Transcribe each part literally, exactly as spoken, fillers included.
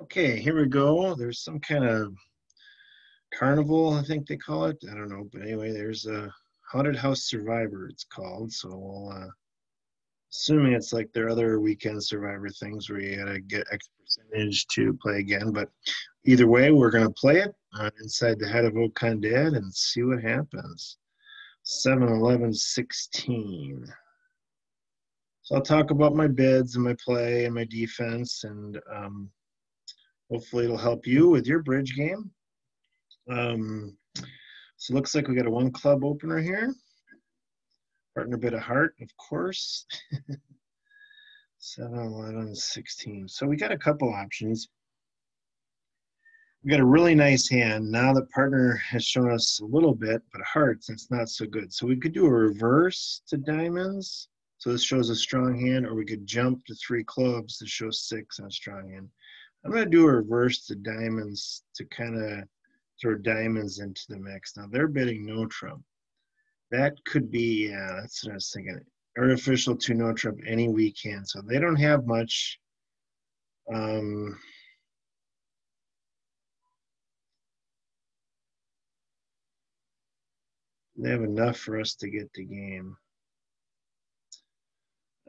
Okay, here we go. There's some kind of carnival, I think they call it. I don't know, but anyway, there's a haunted house survivor, it's called. So we'll, uh, assuming it's like their other weekend survivor things where you gotta get X percentage to play again. But either way, we're gonna play it uh, inside the head of OconDad and see what happens. seven eleven sixteen. So I'll talk about my bids and my play and my defense, and um, hopefully it'll help you with your bridge game. Um, so it looks like we got a one club opener here. Partner bit of heart, of course. seven, eleven, sixteen. So we got a couple options. We got a really nice hand. Now the partner has shown us a little bit, but hearts, it's not so good. So we could do a reverse to diamonds. So this shows a strong hand, or we could jump to three clubs to show six and a strong hand. I'm gonna do a reverse to diamonds to kind of throw diamonds into the mix. Now they're bidding no trump. That could be, yeah, that's what I was thinking. Artificial to no trump any weekend. So they don't have much. Um, they have enough for us to get the game.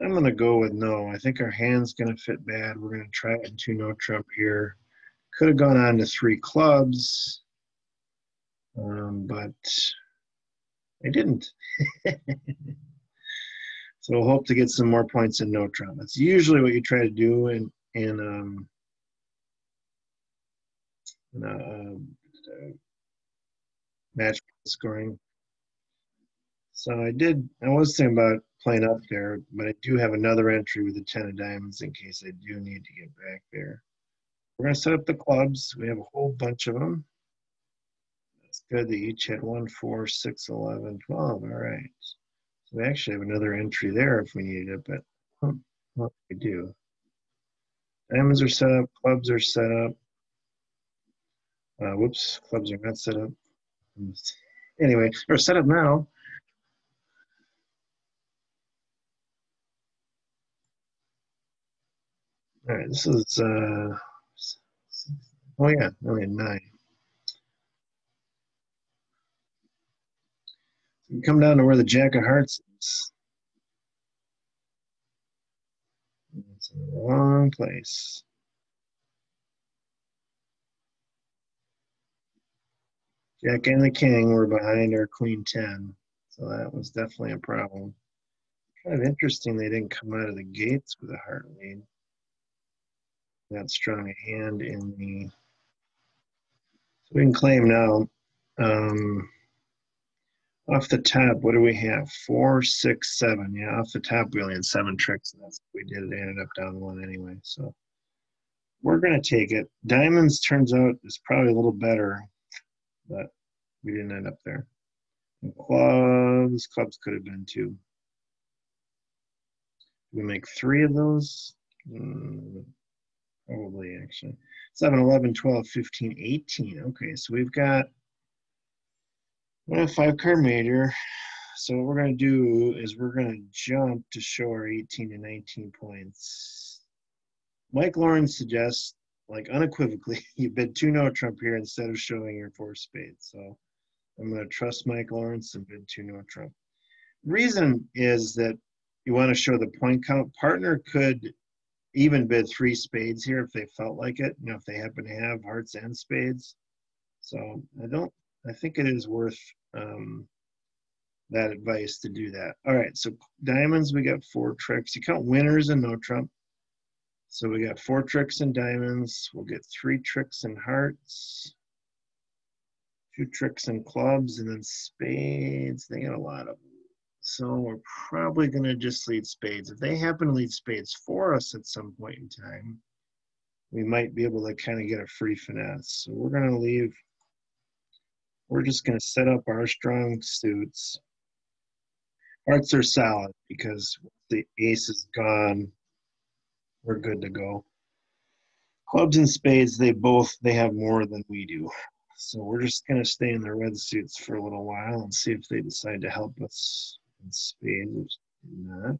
I'm gonna go with no. I think our hand's gonna fit bad. We're gonna try it in two no trump here. Could have gone on to three clubs, um, but I didn't. So we'll hope to get some more points in no trump. That's usually what you try to do in in, um, in uh, uh, match scoring. So I did. I was thinking about playing up there, but I do have another entry with a ten of diamonds in case I do need to get back there. We're gonna set up the clubs. We have a whole bunch of them. That's good, they each had one, four, six, eleven, twelve, all right. So we actually have another entry there if we needed it, but what do we do? Diamonds are set up, clubs are set up. Uh, whoops, clubs are not set up. Anyway, they're set up now. All right, this is, uh, oh yeah, only nine. So we come down to where the jack of hearts is. It's in the wrong place. Jack and the king were behind our queen ten, so that was definitely a problem. Kind of interesting they didn't come out of the gates with a heart lead. That strong hand in the, so we can claim now. Um, off the top, what do we have? Four, six, seven. Yeah, off the top, we only had seven tricks, and that's what we did. It ended up down one anyway. So we're going to take it. Diamonds turns out is probably a little better, but we didn't end up there. And clubs, clubs could have been two. We make three of those. Mm. Probably actually. seven, eleven, twelve, fifteen, eighteen. Okay, so we've got a five card major. So what we're going to do is we're going to jump to show our eighteen and nineteen points. Mike Lawrence suggests, like unequivocally, you bid two no trump here instead of showing your four spades. So I'm going to trust Mike Lawrence and bid two no trump. Reason is that you want to show the point count. Partner could even bid three spades here if they felt like it, you know, if they happen to have hearts and spades. So I don't, I think it is worth um, that advice to do that. All right, so diamonds, we got four tricks. You count winners and no trump. So we got four tricks in diamonds. We'll get three tricks in hearts, two tricks in clubs, and then spades. They got a lot of them. So we're probably going to just lead spades. If they happen to lead spades for us at some point in time, we might be able to kind of get a free finesse. So we're going to leave. We're just going to set up our strong suits. Hearts are solid because the ace is gone. We're good to go. Clubs and spades, they both, they have more than we do. So we're just going to stay in their red suits for a little while and see if they decide to help us. And spades, which did not.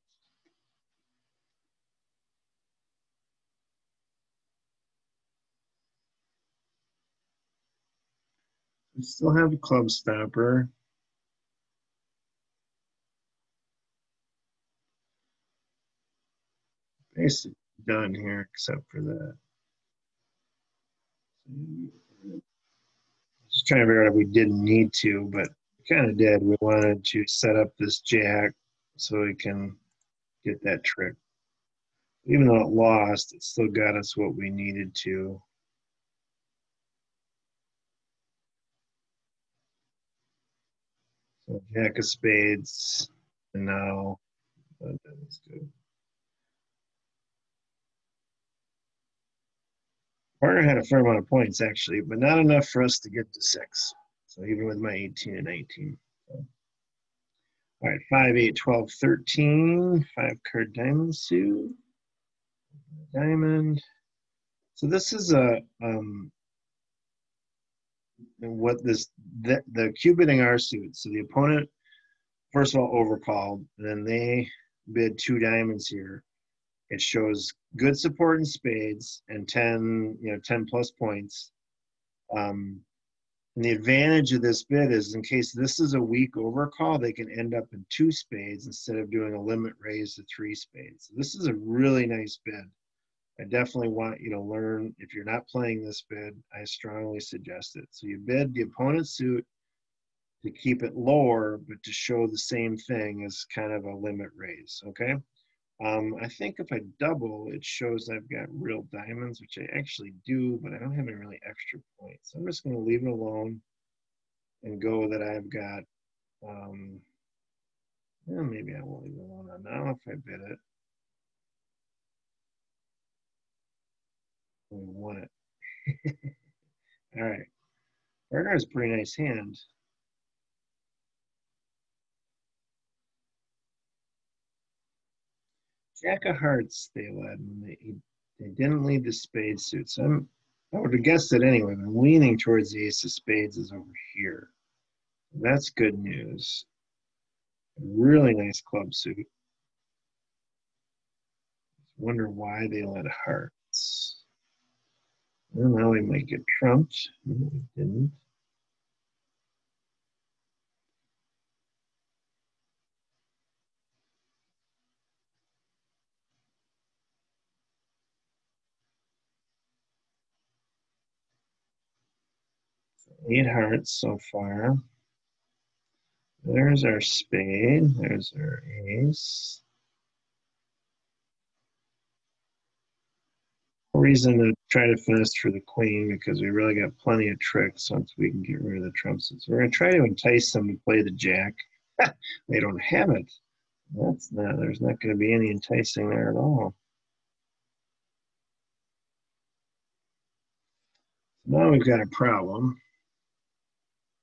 We still have a club stopper. Basically done here except for that. Just trying to figure out if we didn't need to, but we kind of did. We wanted to set up this jack so we can get that trick. Even though it lost, it still got us what we needed to. So jack of spades, and now that is good. Partner had a fair amount of points actually, but not enough for us to get to six. So even with my eighteen and nineteen. So. All right, five, eight, twelve, thirteen, five card diamond suit, diamond. So this is a, um, what this, the, the cubiting our suit. So the opponent, first of all, overcalled, and then they bid two diamonds here. It shows good support in spades and ten, you know, ten plus points. Um, and the advantage of this bid is, in case this is a weak overcall, they can end up in two spades instead of doing a limit raise to three spades. So this is a really nice bid. I definitely want you to learn. If you're not playing this bid, I strongly suggest it. So you bid the opponent's suit to keep it lower, but to show the same thing as kind of a limit raise, okay? Um, I think if I double, it shows I've got real diamonds, which I actually do, but I don't have any really extra points. So I'm just going to leave it alone and go that I've got, um, well, maybe I won't leave it alone on now if I bid it. We won it. All right. Partner has a pretty nice hand. Jack of hearts they led, and they, they didn't lead the spade suit. So I'm, I would have guessed it anyway. I'm leaning towards the ace of spades is over here. That's good news. Really nice club suit. Wonder why they led hearts. Well, now we might get trumped. No, we didn't. Eight hearts so far. There's our spade. There's our ace. No reason to try to finesse for the queen because we really got plenty of tricks once we can get rid of the trump suits. We're going to try to entice them to play the jack. They don't have it. That's not, there's not going to be any enticing there at all. Now we've got a problem.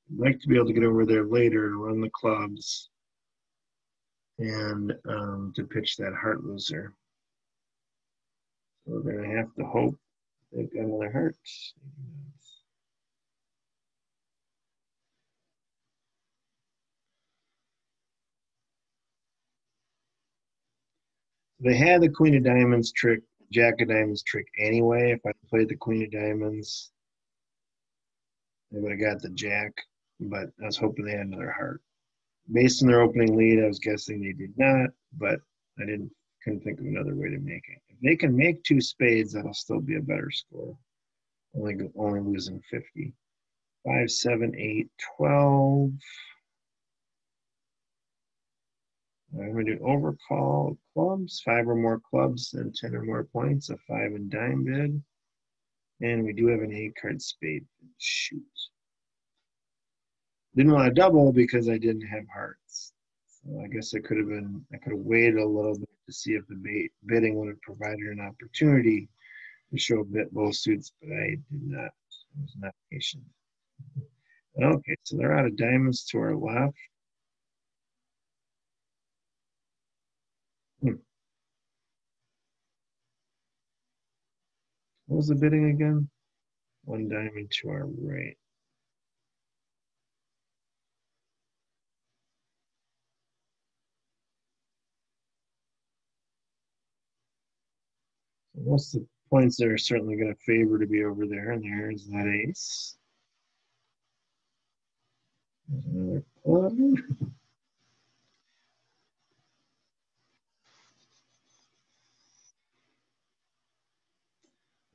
I'd like to be able to get over there later to run the clubs and um, to pitch that heart loser. So we're going to have to hope they've got another heart. They had the queen of diamonds trick, jack of diamonds trick anyway. If I played the queen of diamonds, they would have got the jack, but I was hoping they had another heart. Based on their opening lead, I was guessing they did not, but I didn't couldn't think of another way to make it. If they can make two spades, that'll still be a better score. Only only losing fifty. Five, seven, eight, twelve. I'm gonna do overcall of clubs, five or more clubs, and ten or more points, a five and dime bid. And we do have an eight card spade. Shoot. Didn't want to double because I didn't have hearts. So I guess I could have been, I could have waited a little bit to see if the bait bidding would have provided an opportunity to show a bit both suits, but I did not. I was not patient. Okay, so they're out of diamonds to our left. Hmm. What was the bidding again? One diamond to our right. So most of the points there are certainly going to favor to be over there, and there's that ace. There's another one.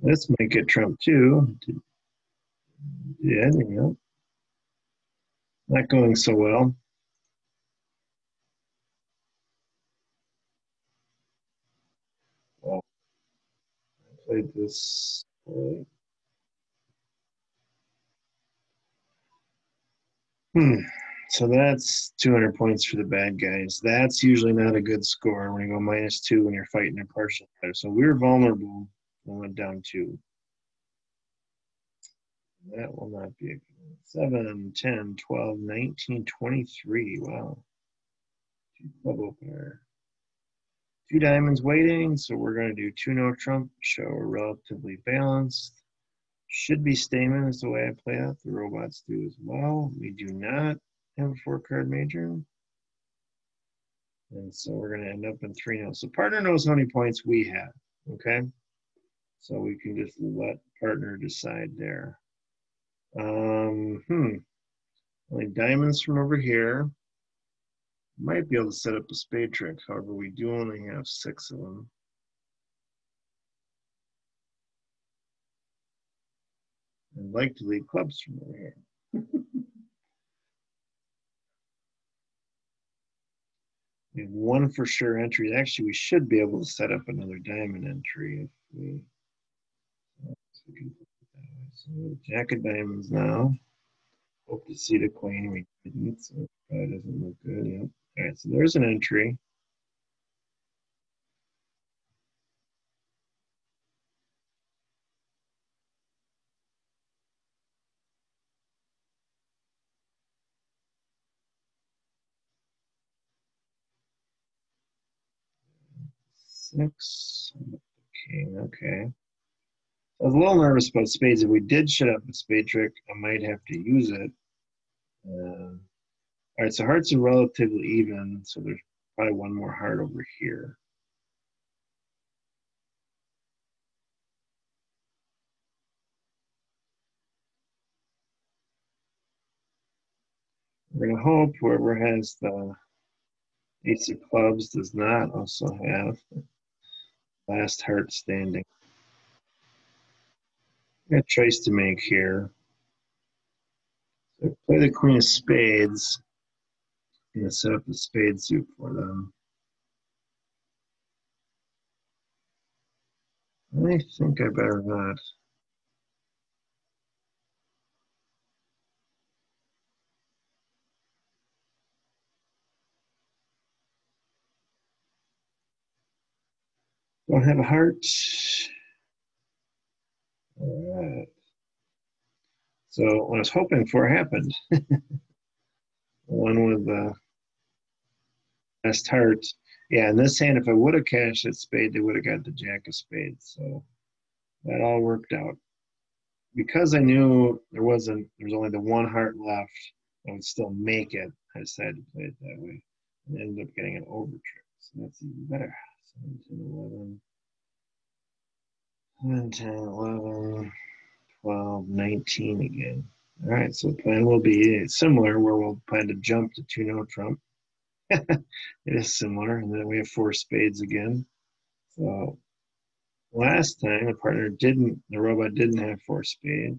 Let's make it Trump too. Yeah, there you go. Not going so well. Well, I played this early. Hmm. So that's two hundred points for the bad guys. That's usually not a good score. We're going to go minus two when you're fighting a partial player. So we're vulnerable. We went down two. That will not be a good one. seven, ten, twelve, nineteen, twenty-three. Wow. Two club opener. Two diamonds waiting. So we're going to do two no trump. Show relatively balanced. Should be Stayman is the way I play that. The robots do as well. We do not have a four card major. And so we're going to end up in three no. So partner knows how many points we have. Okay. So we can just let partner decide there. Um, hmm. Only diamonds from over here. Might be able to set up a spade trick. However, we do only have six of them. I'd like to leave clubs from over here. We have one for sure entry. Actually, we should be able to set up another diamond entry if we, if we can put it that way. So jack of diamonds now. Hope to see the queen. We didn't, so it probably doesn't look good. Yep. All right, so there's an entry. Six. Okay, okay. I was a little nervous about spades. If we did shut up a spade trick, I might have to use it. Uh, all right, so hearts are relatively even, so there's probably one more heart over here. We're going to hope whoever has the ace of clubs does not also have last heart standing. Got a choice to make here. So play the queen of spades. I'm going to set up the spade suit for them. I think I better not. Don't have a heart. All right. So what I was hoping for happened. One with the best heart. Yeah, in this hand, if I would have cashed that spade, they would have got the jack of spades. So that all worked out. Because I knew there wasn't, there was only the one heart left, I would still make it. I decided to play it that way and ended up getting an over trick. So that's even better. seven, ten, eleven, ten, eleven, twelve, nineteen again. All right, so the plan will be similar where we'll plan to jump to two no trump. It is similar, and then we have four spades again. So last time the partner didn't, the robot didn't have four spades.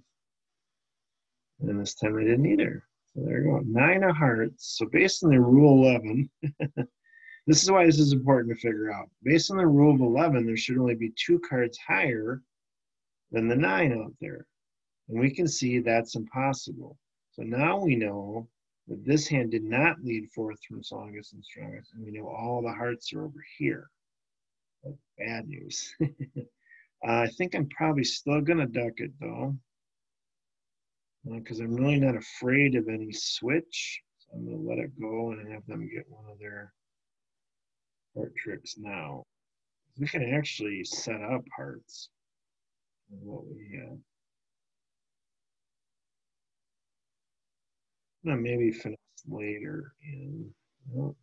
And this time they didn't either. So there you go, nine of hearts. So based on the rule eleven, this is why this is important to figure out. Based on the rule of eleven, there should only be two cards higher than the nine out there. And we can see that's impossible. So now we know that this hand did not lead forth from strongest and strongest, and we know all the hearts are over here. That's bad news. uh, I think I'm probably still gonna duck it though, because uh, I'm really not afraid of any switch. So I'm gonna let it go and have them get one of their heart tricks now. We can actually set up hearts with what we have. Now maybe finesse later in. Nope.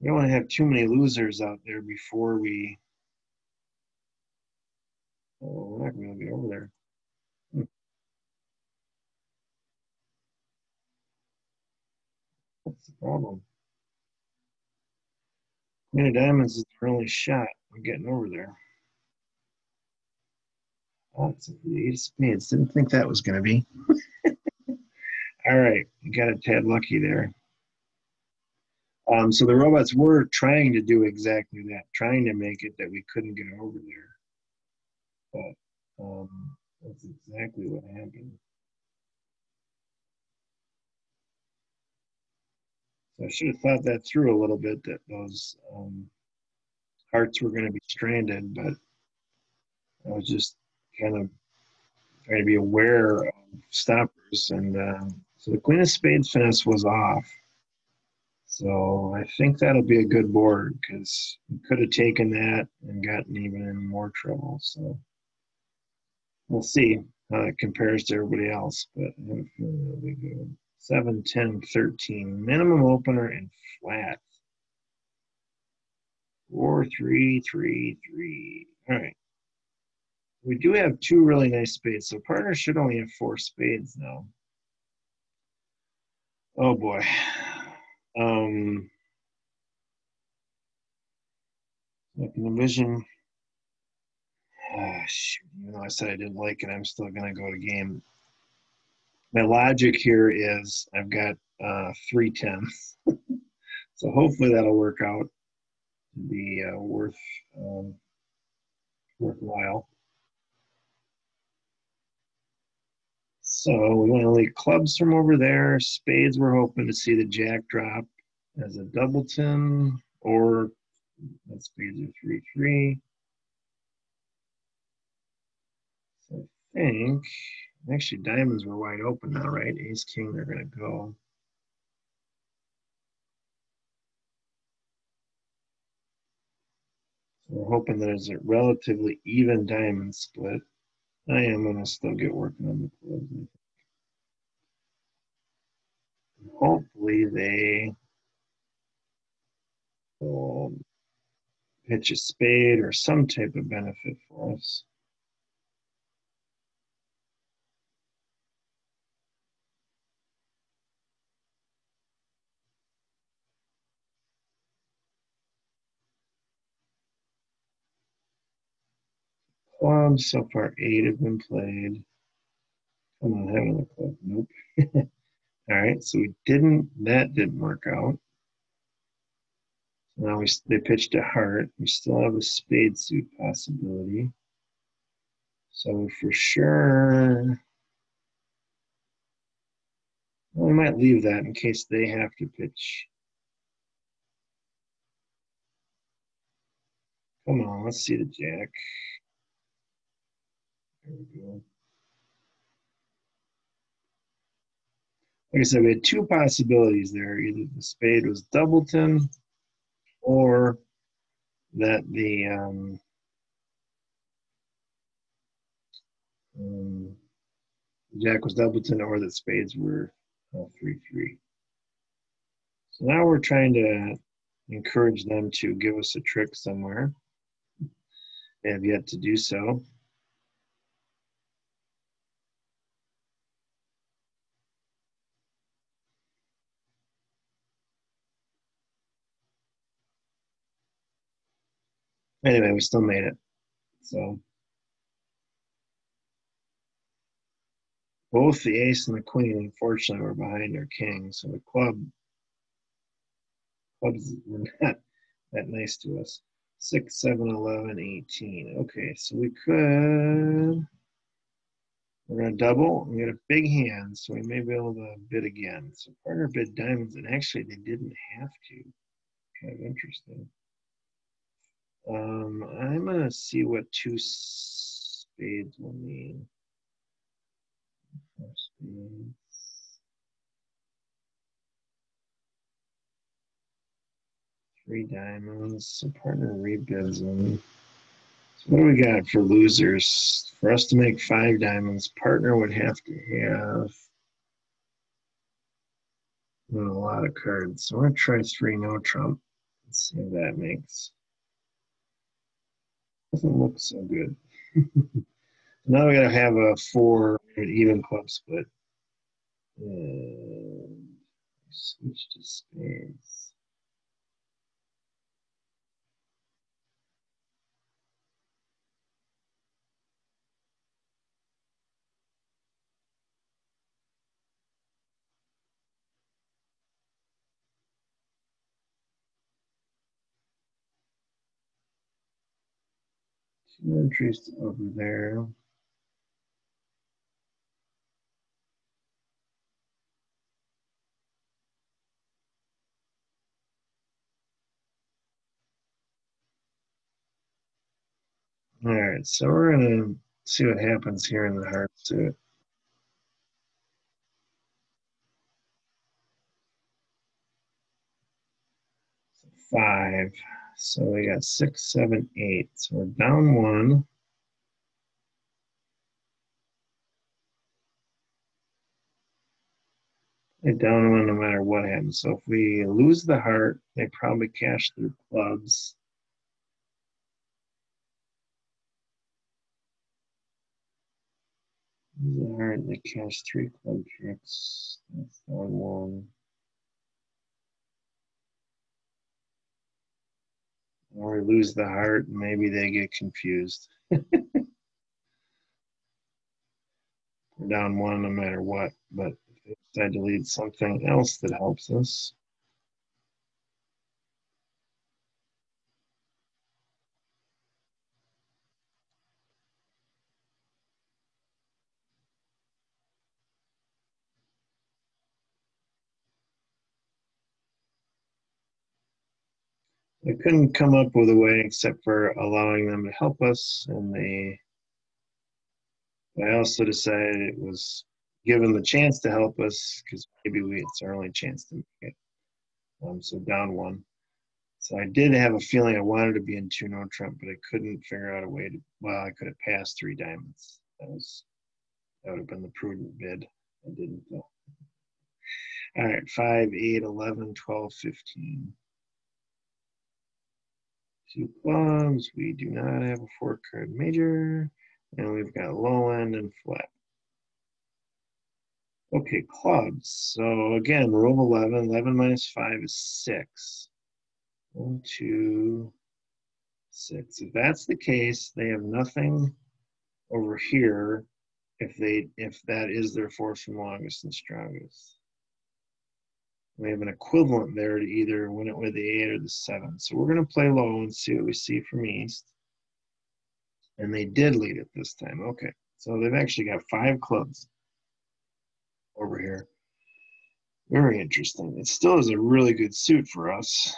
We don't want to have too many losers out there before we. Oh, we're not going to be over there. problem. Queen of Diamonds is the only shot I'm getting over there. That's the Eight of Spades. Didn't think that was going to be. All right, you got a tad lucky there. Um, so the robots were trying to do exactly that, trying to make it that we couldn't get over there. But um, that's exactly what happened. So I should have thought that through a little bit, that those um, hearts were going to be stranded, but I was just kind of trying to be aware of stoppers. And uh, so the Queen of Spades finesse was off. So I think that'll be a good board, because we could have taken that and gotten even in more trouble. So we'll see how it compares to everybody else, but I have a feeling it'll be good. seven, ten, thirteen, minimum opener and flat. four, three, three, three. All right. We do have two really nice spades, so partners should only have four spades now. Oh boy. Um, I can envision. Oh, shoot, even though I said I didn't like it, I'm still going to go to game. My logic here is I've got uh, three tens, so hopefully that'll work out to be uh, worth um, worthwhile. So we want to leave clubs from over there. Spades, we're hoping to see the jack drop as a doubleton, or let's be a three three. So I think, actually diamonds were wide open now, right? Ace, king, they're going to go. So we're hoping there's a relatively even diamond split. I am going to still get working on the clubs, I think. Hopefully they will pitch a spade or some type of benefit for us. Clubs, so far eight have been played. Come on, have another club. Nope. All right, so we didn't, that didn't work out. So now we, they pitched a heart. We still have a spade suit possibility. So for sure, well, we might leave that in case they have to pitch. Come on, let's see the jack. There we go. Like I said, we had two possibilities there. Either the spade was doubleton, or that the um, um, jack was doubleton, or that spades were three three. Uh, so now we're trying to encourage them to give us a trick somewhere. They have yet to do so. Anyway, we still made it. So both the ace and the queen, unfortunately, were behind their king. So the club clubs were not that nice to us. six, seven, eleven, eighteen. Okay, so we could. We're going to double. We got a big hand, so we may be able to bid again. So partner bid diamonds, and actually they didn't have to. Kind of interesting. Um, I'm gonna see what two spades will mean. Four spades. Three diamonds. So partner rebids them. So what do we got for losers? For us to make five diamonds, partner would have to have a lot of cards. So we're gonna try three no trump. Let's see what that makes. Doesn't look so good. Now we gotta have a four even club split. And switch to space. Interest over there. All right, so we're gonna see what happens here in the heart suit. So five. So we got six, seven, eight. So we're down one. They're down one no matter what happens. So if we lose the heart, they probably cash their clubs. Lose the heart and they cash three club tricks. That's down one. Or lose the heart, maybe they get confused. We're down one no matter what, but if they decide to lead something else that helps us. I couldn't come up with a way except for allowing them to help us, and they, I also decided it was given the chance to help us because maybe we, it's our only chance to make it. Um, so down one. So I did have a feeling I wanted to be in two no trump, but I couldn't figure out a way to, well, I could have passed three diamonds. That was, that would have been the prudent bid. I didn't though. All right, five, eight, eleven, twelve, fifteen. Two clubs, we do not have a four card major, and we've got low end and flat. Okay, clubs. So again, row of eleven, eleven minus five is six. One, two, six. If that's the case, they have nothing over here if they if that is their four from longest and strongest. We have an equivalent there to either win it with the eight or the seven. So we're going to play low and see what we see from east. And they did lead it this time. Okay. So they've actually got five clubs over here. Very interesting. It still is a really good suit for us.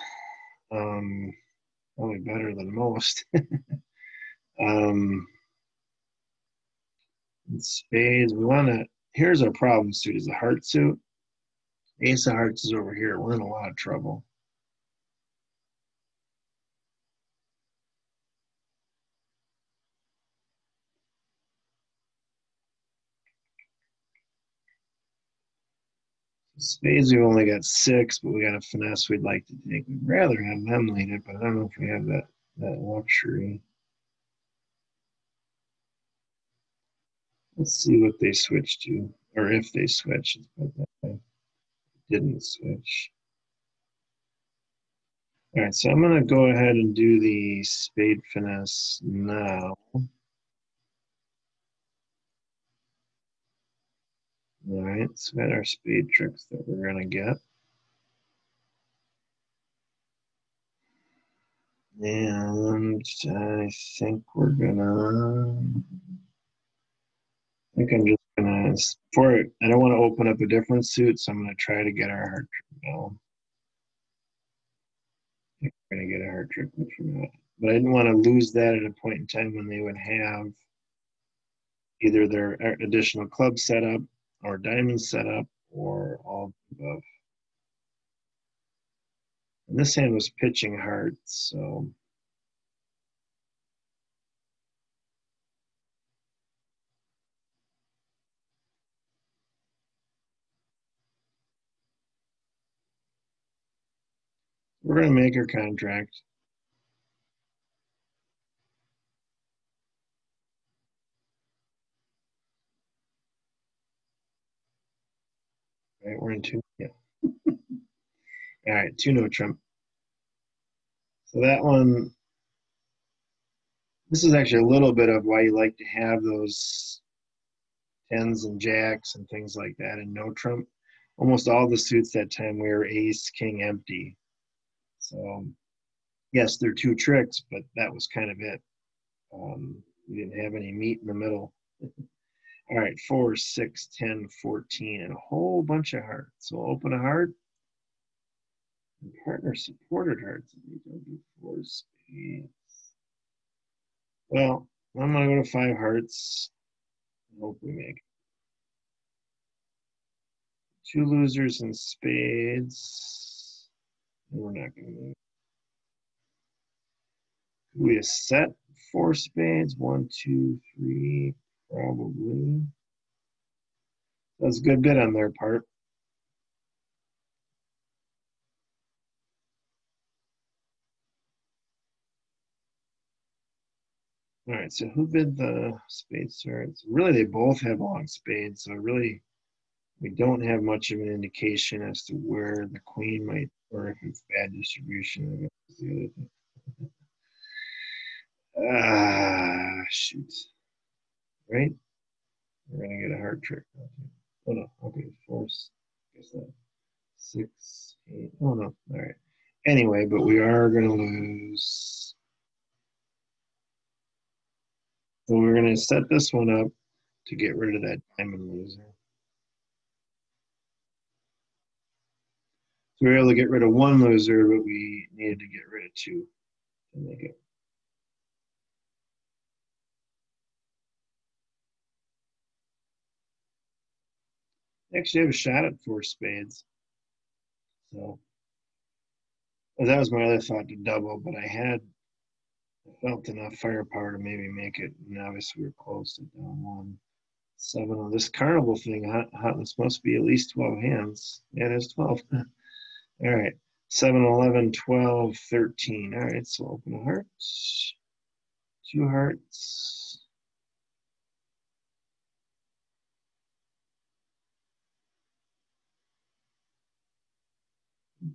Um, probably better than most. um, spades. We want to, here's our problem suit is a heart suit. Ace of Hearts is over here. We're in a lot of trouble. Spades, we've only got six, but we got a finesse we'd like to take. We'd rather have them lead it, but I don't know if we have that, that luxury. Let's see what they switch to, or if they switch. Let's put that way. Didn't switch. All right, so I'm going to go ahead and do the spade finesse now. All right, so we had our spade tricks that we're going to get. And I think we're going to, I think I'm just Uh, for it, I don't want to open up a different suit, so I'm going to try to get our heart trick now. I think we're going to get a heart trick, which we're not. But I didn't want to lose that at a point in time when they would have either their additional club setup or diamond setup or all above. And this hand was pitching hearts, so. We're going to make our contract. Right, we're in two. Yeah. All right, two no trump. So that one, this is actually a little bit of why you like to have those tens and jacks and things like that in no trump. Almost all the suits that time we were ace, king, empty. So yes, they're two tricks, but that was kind of it. Um, we didn't have any meat in the middle. All right, four, six, ten, fourteen, and a whole bunch of hearts. So open a heart and partner supported hearts. We don't do four spades. Well, I'm going to go to five hearts and hope we make it. Two losers and spades. We're not going to make it. We have set four spades. One, two, three. Probably. That's a good bit on their part. All right, so who bid the spade starts? Really, they both have long spades, so really, we don't have much of an indication as to where the queen might, or if it's bad distribution, I guess is the other thing. Ah, shoot. Right? We're gonna get a hard trick. Oh no, okay, four, guess that. Six, eight, oh no, all right. Anyway, but we are gonna lose. So we're gonna set this one up to get rid of that diamond loser. So we were able to get rid of one loser, but we needed to get rid of two to make it. Actually have a shot at four spades. So well, that was my other thought to double, but I had felt enough firepower to maybe make it, and obviously we're close to down one. Seven on this carnival thing, hot, hot, this must be at least twelve hands. Yeah, there's twelve. All right, seven, eleven, twelve, thirteen. All right, so open a heart, two hearts.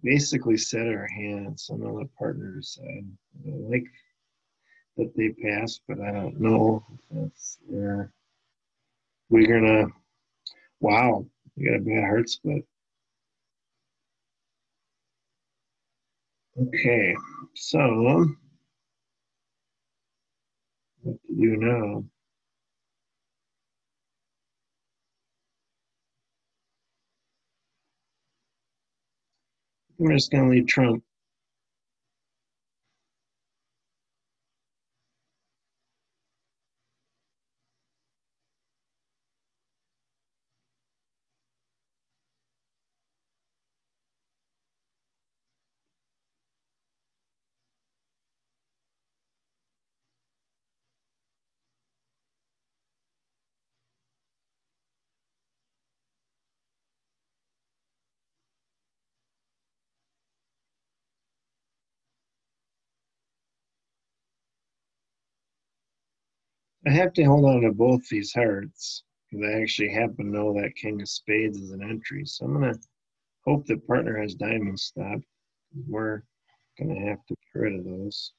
Basically set our hands. I'm gonna let partner decide. I like that they pass, but I don't know if that's where we're gonna. Wow, we got a bad heart split. Okay, so what to do now? I'm just going to leave trump. I have to hold on to both these hearts because I actually happen to know that king of spades is an entry. So I'm going to hope that partner has diamond stop. We're going to have to get rid of those.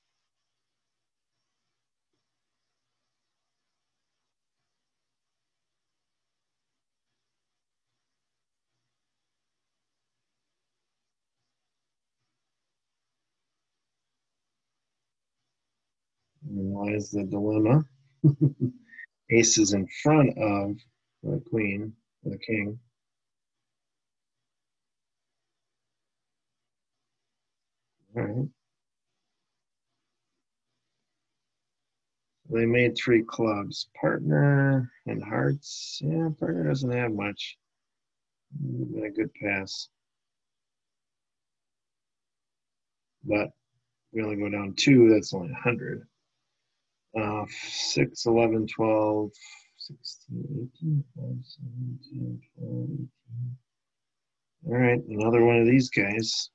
Realize the dilemma. Ace is in front of the queen, or the king. All right. They made three clubs, partner and hearts. Yeah, partner doesn't have much. A good pass. But we only go down two, that's only one hundred. Uh, six, eleven, twelve, sixteen, eighteen, seventeen, twelve, eighteen. All right, another one of these guys.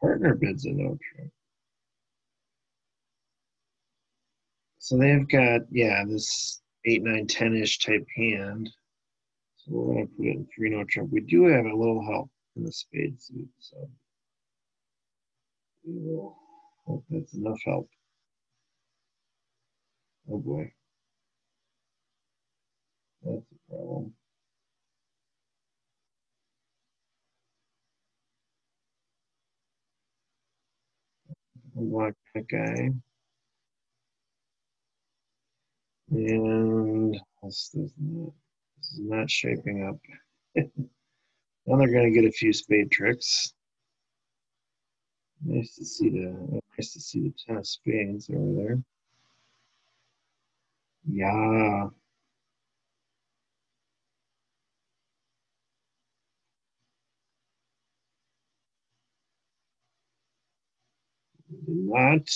Partner bids a no trump. So they've got, yeah, this eight, nine, ten-ish type hand. So we're going to put in three no trump. We do have a little help in the spade suit. So we will hope that's enough help. Oh boy. That's a problem. I'm like that guy. And this is not, this is not shaping up. Now they're going to get a few spade tricks. Nice to see the nice to see the ten of spades over there. Yeah. Did not.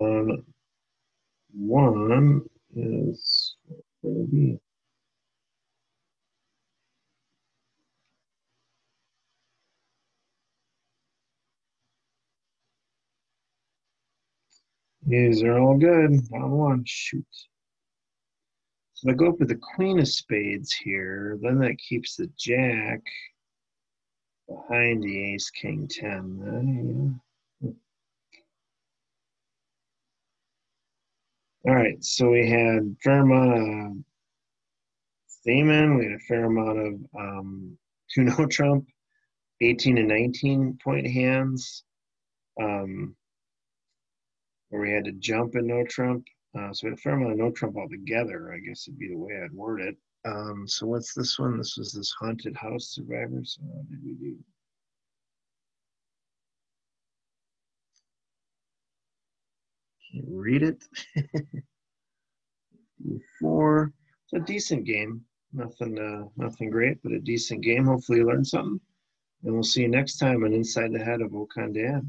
Um, one is going to be. These are all good. Not one. Shoot. So I go up with the queen of spades here. Then that keeps the jack behind the ace, king, ten. Uh, yeah. All right. So we had a fair amount of Stayman. We had a fair amount of um, two no trump, eighteen and nineteen point hands. Um, Where we had to jump in no trump. Uh, so we had a fair amount of no trump altogether, I guess would be the way I'd word it. Um, so what's this one? This was this haunted house survivor. So how did we do? Can't read it. Four. It's a decent game. Nothing, uh, nothing great, but a decent game. Hopefully you learned something. And we'll see you next time on Inside the Head of OconDad.